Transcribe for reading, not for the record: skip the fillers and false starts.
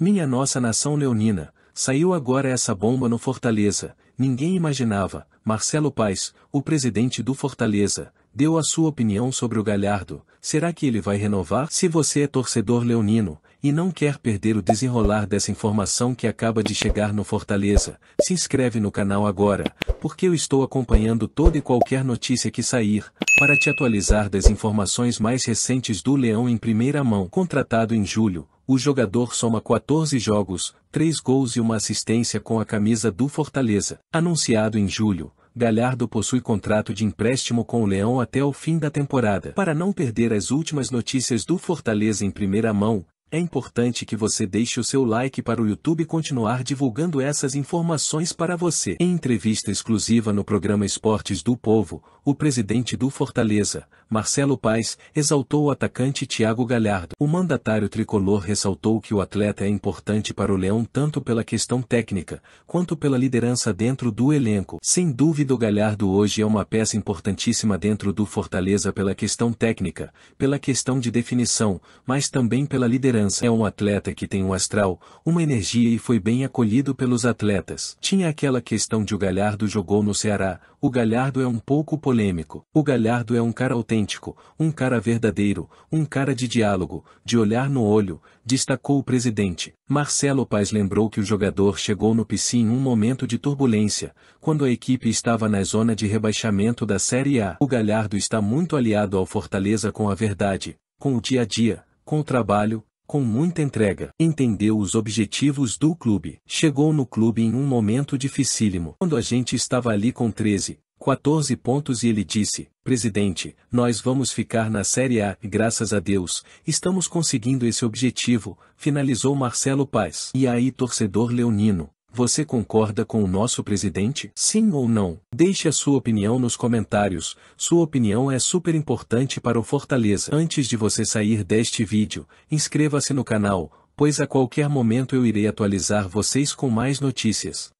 Minha nossa nação leonina, saiu agora essa bomba no Fortaleza, ninguém imaginava. Marcelo Paz, o presidente do Fortaleza, deu a sua opinião sobre o Galhardo. Será que ele vai renovar? Se você é torcedor leonino, e não quer perder o desenrolar dessa informação que acaba de chegar no Fortaleza, se inscreve no canal agora, porque eu estou acompanhando toda e qualquer notícia que sair, para te atualizar das informações mais recentes do Leão em primeira mão. Contratado em julho, o jogador soma 14 jogos, 3 gols e uma assistência com a camisa do Fortaleza. Anunciado em julho, Galhardo possui contrato de empréstimo com o Leão até o fim da temporada. Para não perder as últimas notícias do Fortaleza em primeira mão, é importante que você deixe o seu like para o YouTube continuar divulgando essas informações para você. Em entrevista exclusiva no programa Esportes do Povo, o presidente do Fortaleza, Marcelo Paz, exaltou o atacante Thiago Galhardo. O mandatário tricolor ressaltou que o atleta é importante para o Leão tanto pela questão técnica, quanto pela liderança dentro do elenco. Sem dúvida o Galhardo hoje é uma peça importantíssima dentro do Fortaleza pela questão técnica, pela questão de definição, mas também pela liderança. É um atleta que tem um astral, uma energia e foi bem acolhido pelos atletas. Tinha aquela questão de o Galhardo jogou no Ceará, o Galhardo é um pouco polêmico. O Galhardo é um cara autêntico, um cara verdadeiro, um cara de diálogo, de olhar no olho, destacou o presidente. Marcelo Paz lembrou que o jogador chegou no Pici em um momento de turbulência, quando a equipe estava na zona de rebaixamento da Série A. O Galhardo está muito aliado ao Fortaleza com a verdade, com o dia a dia, com o trabalho, com muita entrega. Entendeu os objetivos do clube. Chegou no clube em um momento dificílimo, quando a gente estava ali com 13, 14 pontos e ele disse, presidente, nós vamos ficar na Série A e graças a Deus, estamos conseguindo esse objetivo, finalizou Marcelo Paz. E aí torcedor leonino, você concorda com o nosso presidente? Sim ou não? Deixe a sua opinião nos comentários, sua opinião é super importante para o Fortaleza. Antes de você sair deste vídeo, inscreva-se no canal, pois a qualquer momento eu irei atualizar vocês com mais notícias.